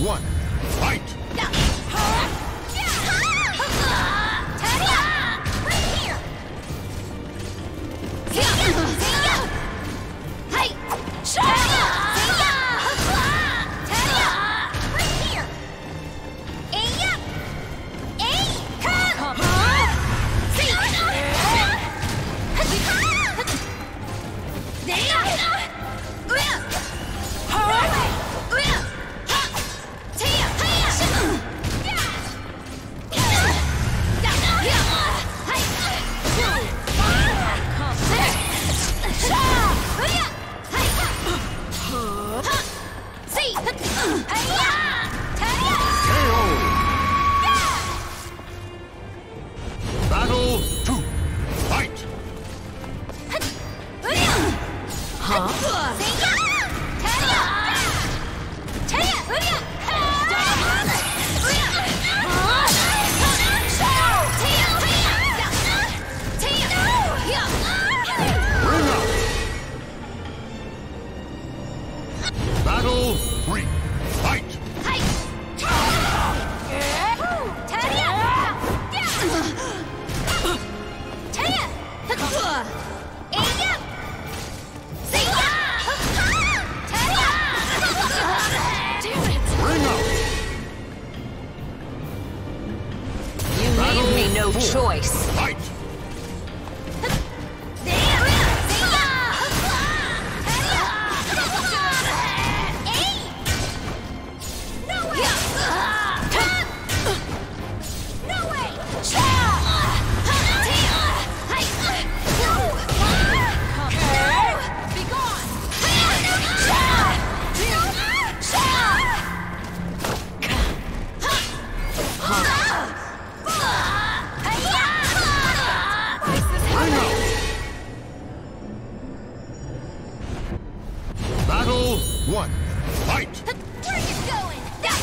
one, fight! Choice. Fight. One, fight! Where are you going? Where are you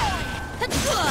going?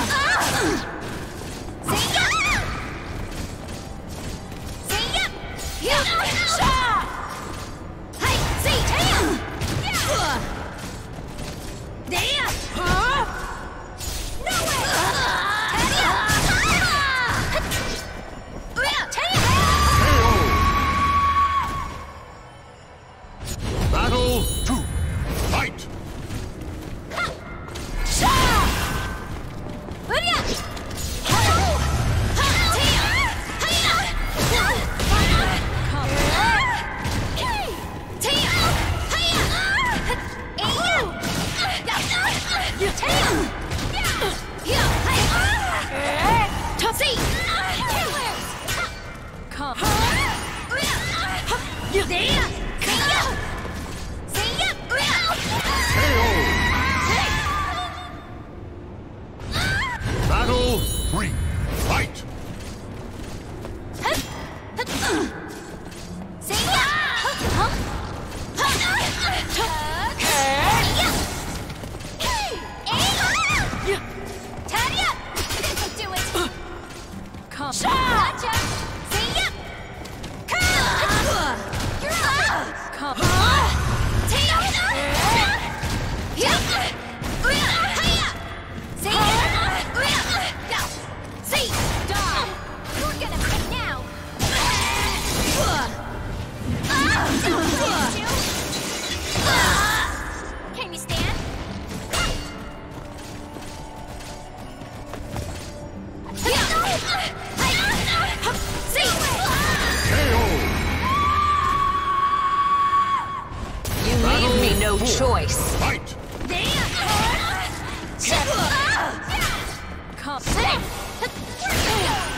Choice. Fight.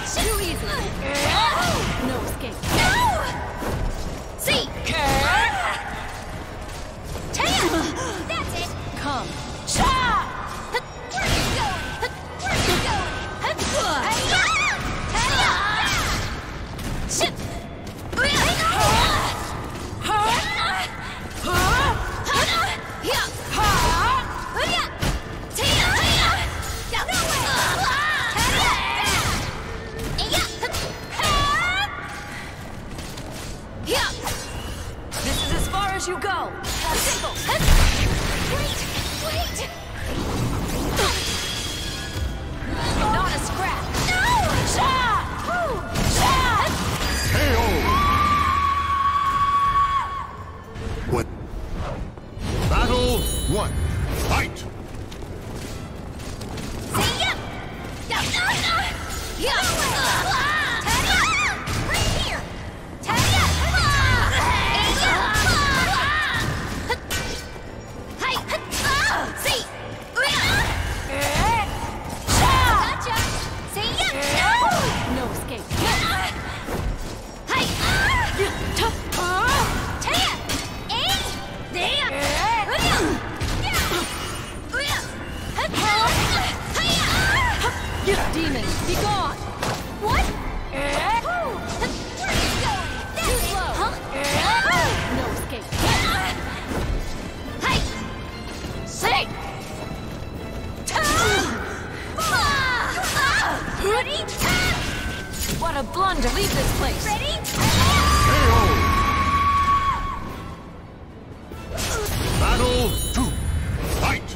Too easily. No escape. See. That's it. Come. Where are you going? Where are you going? This is 1, fight! Demon, be gone! What? Where are you going? Too slow! Huh? No escape! Hey! Sing! Ready? What a blunder! Leave this place! Ready? Battle 2! Fight!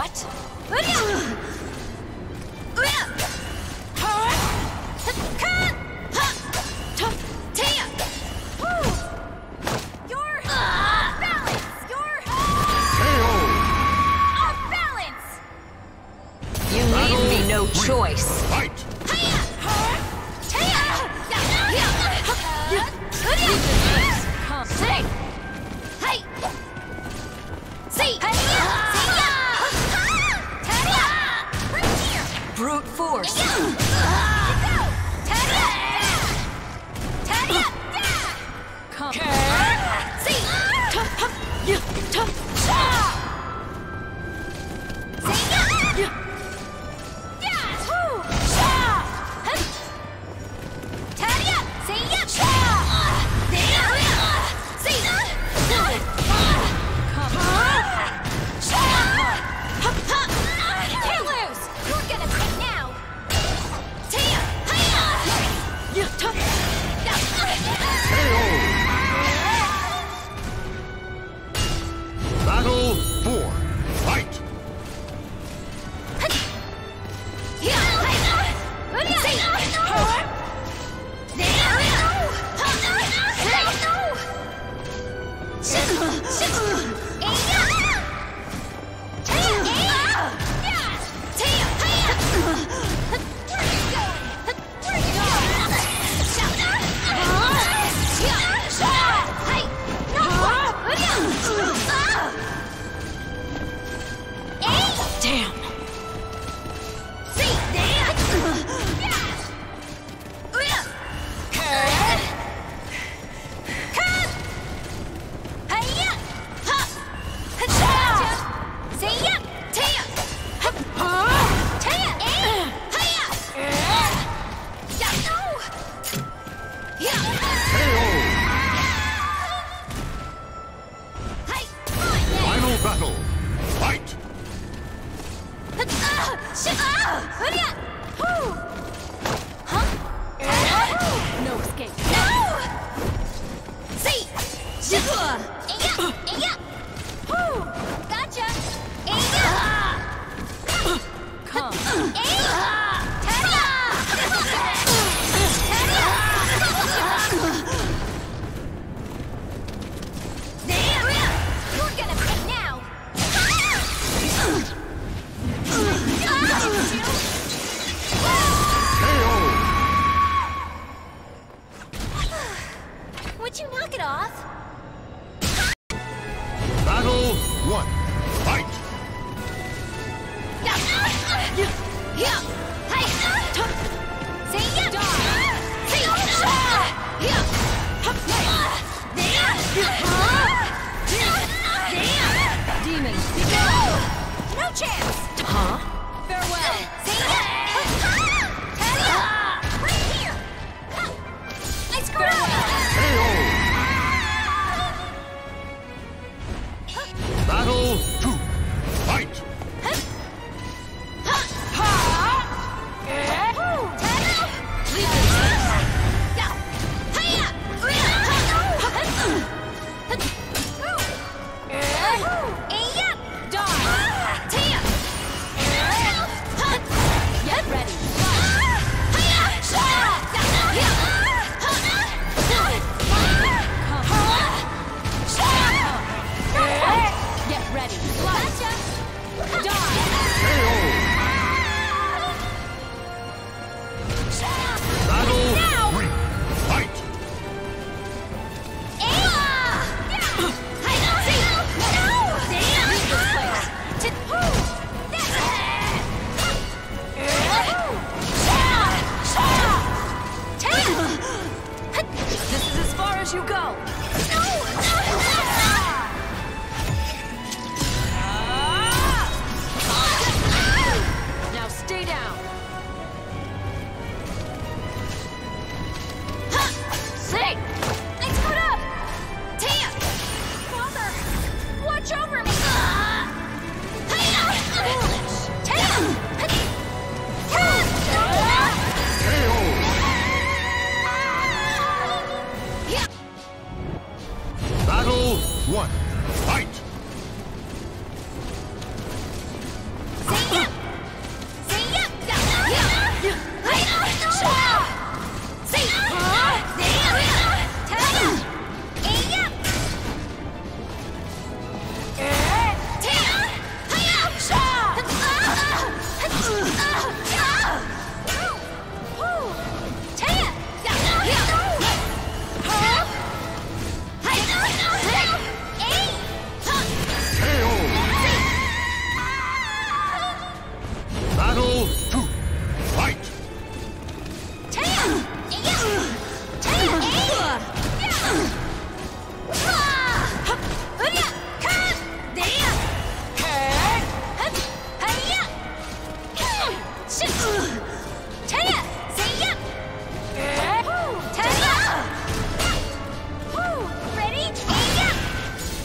What? Choice. Fight! Brute force. Come. Battle 4, fight!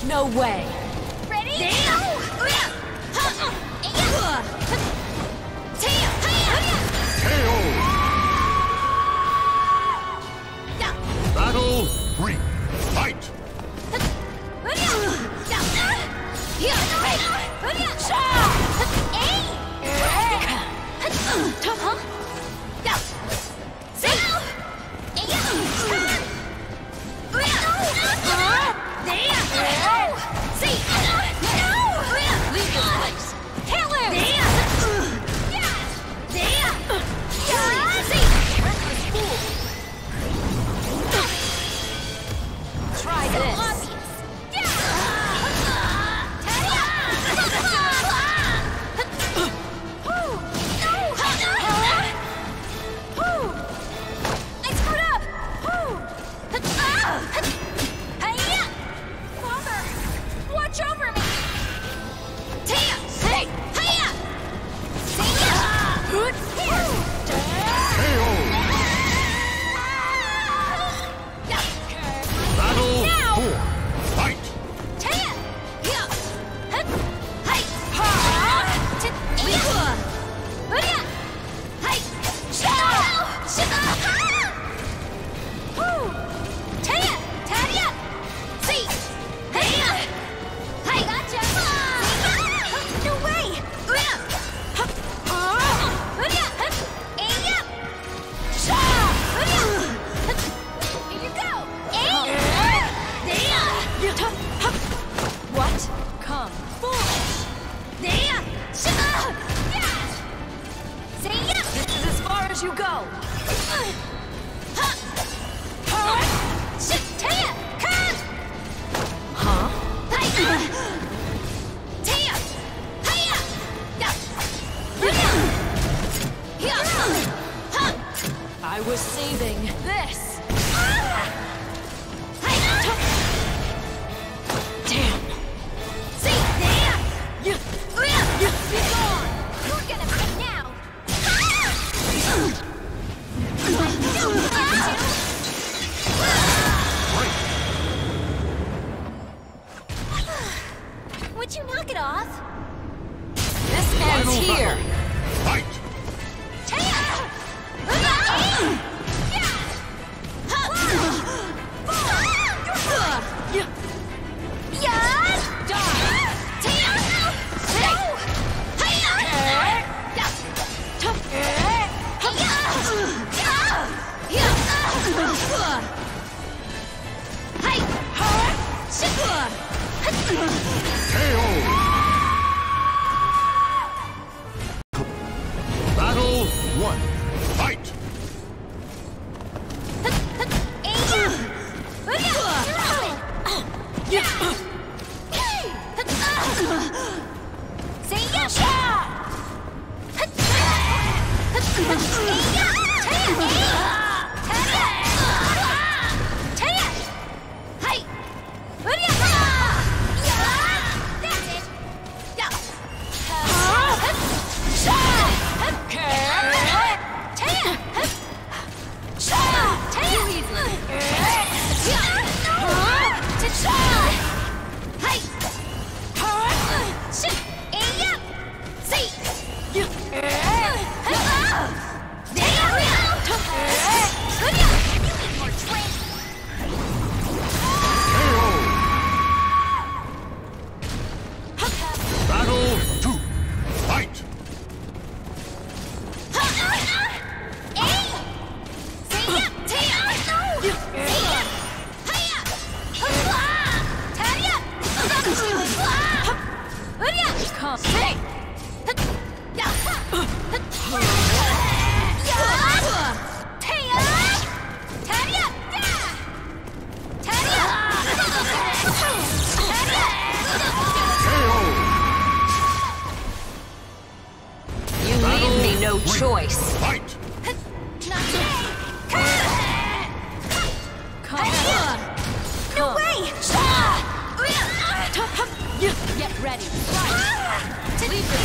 No way. Ready? KO. Battle 3. Fight. You go. I was saving this. Damn. See there. Be gone. You're gonna pay now. Would you knock it off? This man's here. Fight. KO. Battle 1. Fight. Come. Hey! You leave me no choice. Fight! No way! Get ready. Leave